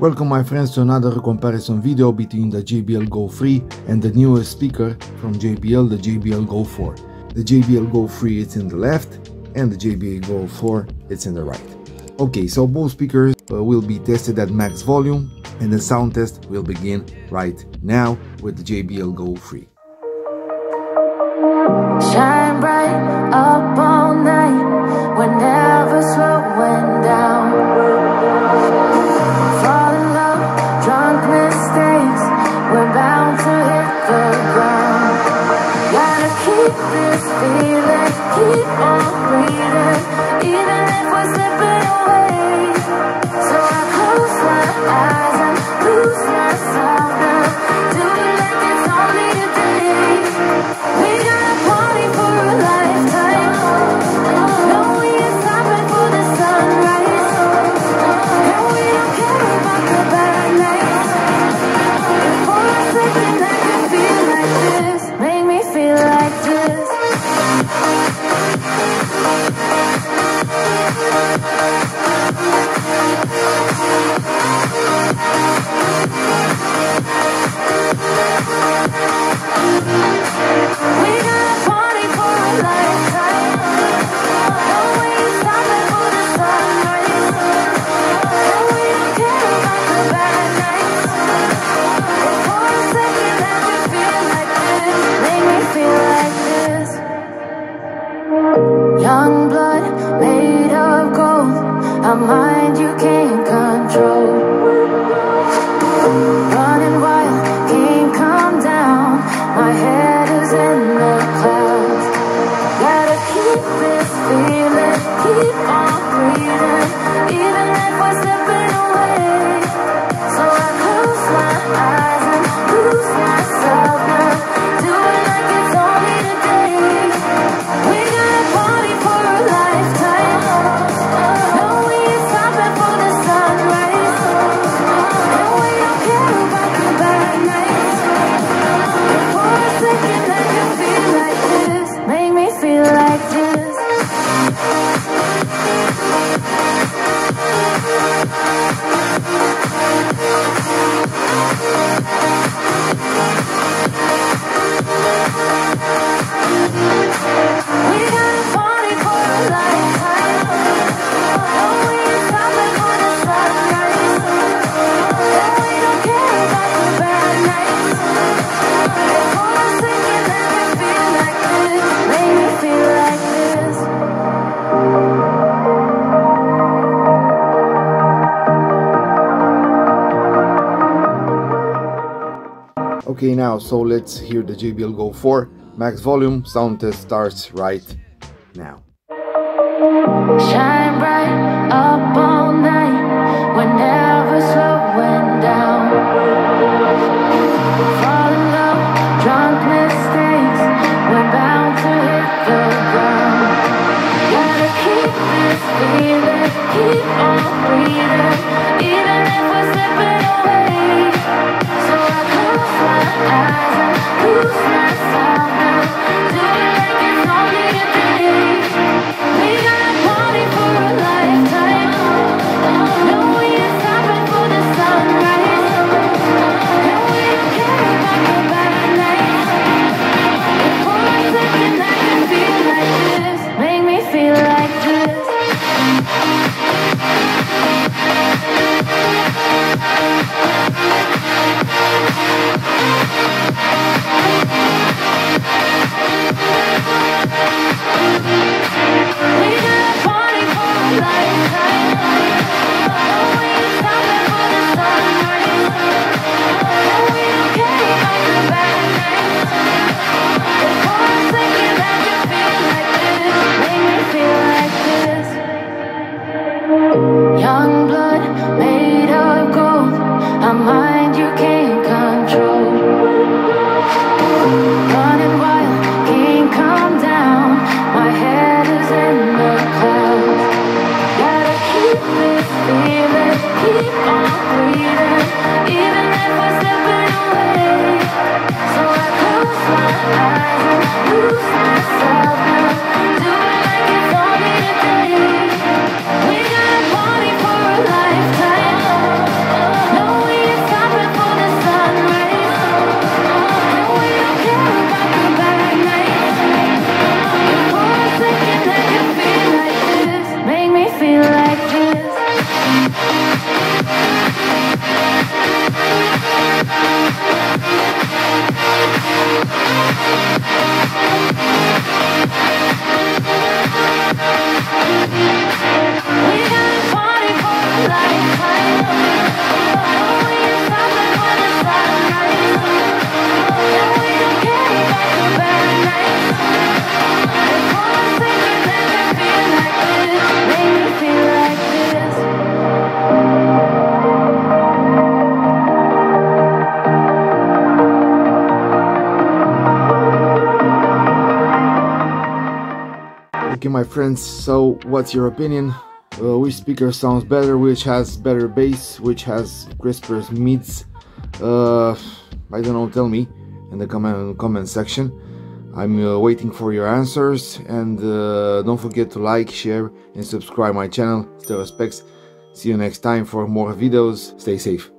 Welcome my friends to another comparison video between the JBL GO 3 and the newest speaker from JBL, the JBL GO 4. The JBL GO 3 is in the left and the JBL GO 4 is in the right. Okay, so both speakers will be tested at max volume and the sound test will begin right now with the JBL GO 3. Shine bright up all night, we're never slowing down. Keep this feeling, keep on breathing, even if we're slipping away. So I close my eyes and lose myself now. Do it like it's only a day. We got a party for a lifetime. No, we ain't stopping for the sunrise. And we don't care about the bad nights. Before I slip in, I can feel like this. Make me feel like a mind you can't control. Running wild, can't calm down. My head is in the clouds. Gotta keep this feeling, keep on breathing, even if we're slipping away. So I close my eyes and lose myself now. Do it like it's only today. We got a party for a lifetime. Okay, now, so let's hear the JBL GO 4, max volume, sound test starts right now. Shine bright up all night, we're never slowing down. Fall in love, drunk mistakes, we're bound to hit the ground. Gotta keep this feeling, keep on breathing, even if we're slipping away. So I close my eyes and lose myself now. Do it like it's only a day. We got a party for a lifetime. No, we ain't stopping for the sunrise. And we don't care about the bad nights. And for a second I can feel like this. Make me feel like this. A my friends, so what's your opinion? Which speaker sounds better, which has better bass, which has crisper mids? I don't know, tell me in the comment section. I'm waiting for your answers, and don't forget to like, share and subscribe my channel, Stereo Specs. See you next time for more videos. Stay safe.